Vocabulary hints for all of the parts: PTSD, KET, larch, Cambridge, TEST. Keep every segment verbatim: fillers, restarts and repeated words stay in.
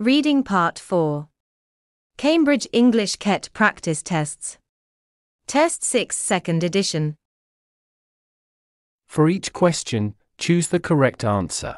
Reading Part four. Cambridge English K E T Practice Tests. Test six, Second Edition. For each question, choose the correct answer.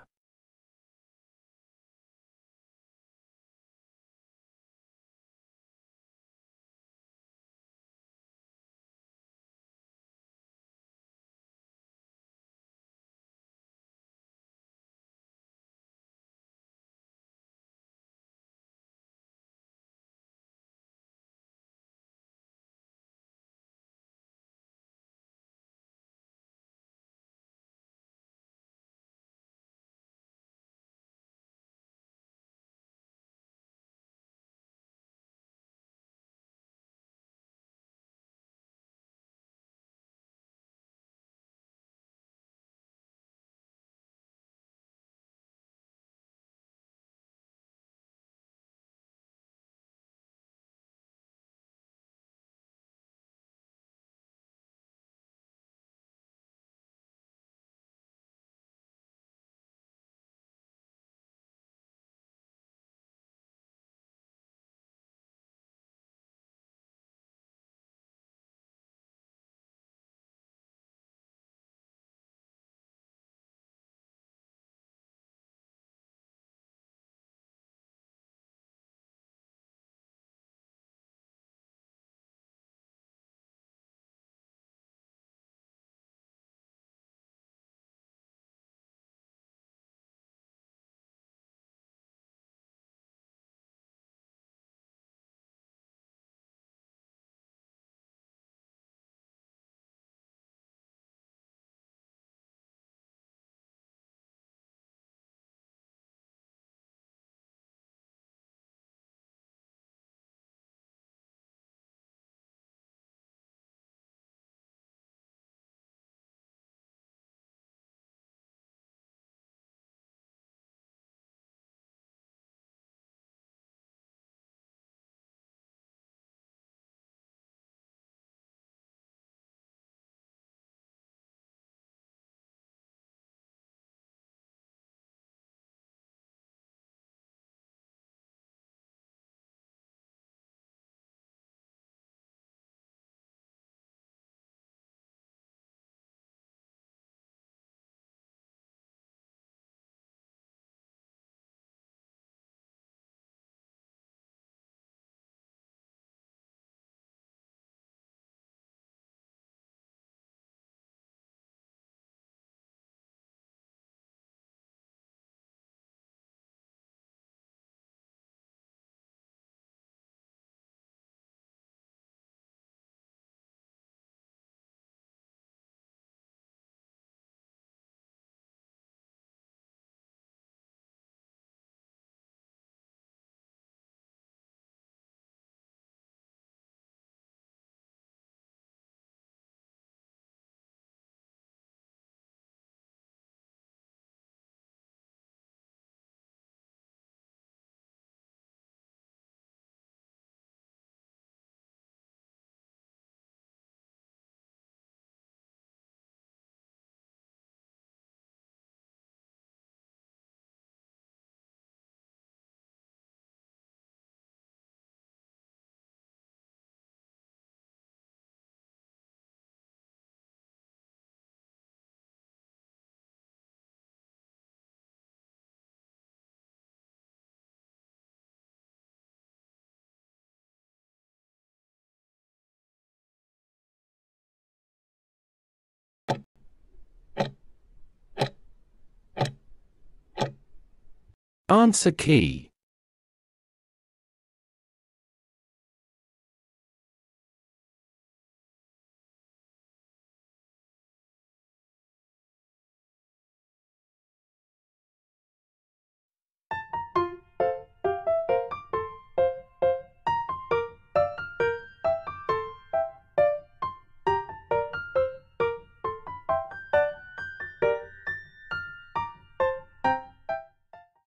Answer key.